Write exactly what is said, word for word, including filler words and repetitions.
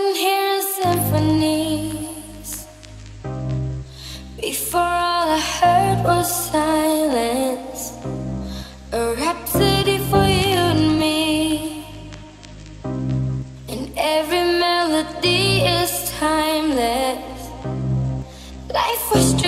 been hearing symphonies before all I heard was silence. A rhapsody for you and me, and every melody is timeless. Life was